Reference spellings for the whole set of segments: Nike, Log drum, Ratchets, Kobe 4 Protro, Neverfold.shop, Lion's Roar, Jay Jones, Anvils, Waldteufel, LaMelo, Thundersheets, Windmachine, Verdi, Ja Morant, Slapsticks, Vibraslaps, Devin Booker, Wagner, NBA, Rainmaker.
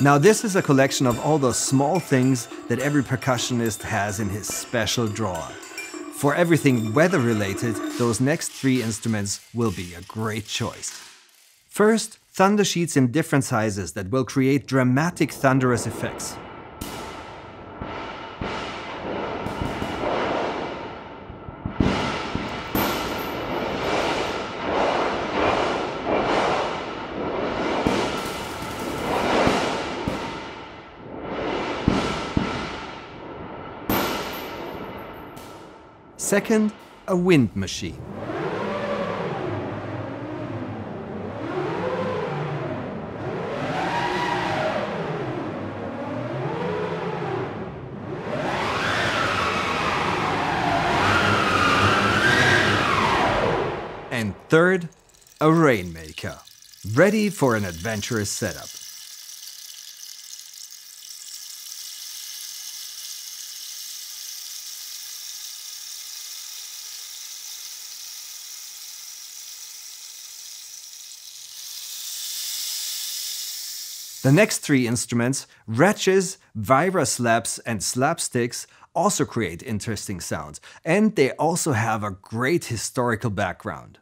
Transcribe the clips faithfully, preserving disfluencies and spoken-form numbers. Now this is a collection of all those small things that every percussionist has in his special drawer. For everything weather related, those next three instruments will be a great choice. First, thunder sheets in different sizes that will create dramatic thunderous effects. Second, a wind machine. And third, a rainmaker, ready for an adventurous setup. The next three instruments, ratchets, vibra slaps and slapsticks, also create interesting sounds, and they also have a great historical background.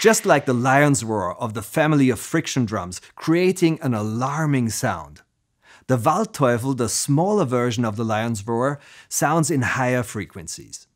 Just like the Lion's Roar of the family of friction drums, creating an alarming sound. The Waldteufel, the smaller version of the Lion's Roar, sounds in higher frequencies.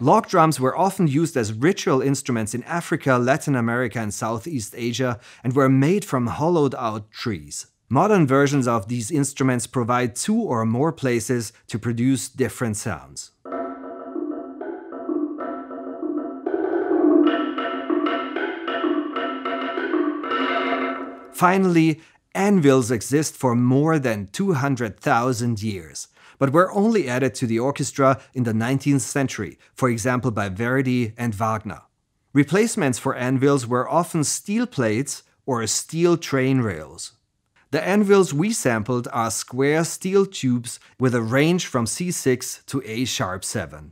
Log drums were often used as ritual instruments in Africa, Latin America and Southeast Asia, and were made from hollowed-out trees. Modern versions of these instruments provide two or more places to produce different sounds. Finally, anvils exist for more than two hundred thousand years, but were only added to the orchestra in the nineteenth century, for example by Verdi and Wagner. Replacements for anvils were often steel plates or steel train rails. The anvils we sampled are square steel tubes with a range from C six to A sharp seven.